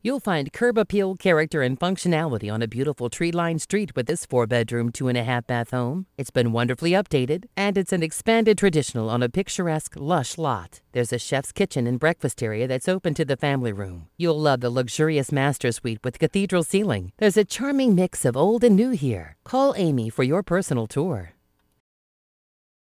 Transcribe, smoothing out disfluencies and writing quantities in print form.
You'll find curb appeal, character, and functionality on a beautiful tree-lined street with this 4-bedroom, 2.5-bath home. It's been wonderfully updated, and it's an expanded traditional on a picturesque, lush lot. There's a chef's kitchen and breakfast area that's open to the family room. You'll love the luxurious master suite with cathedral ceiling. There's a charming mix of old and new here. Call Amy for your personal tour.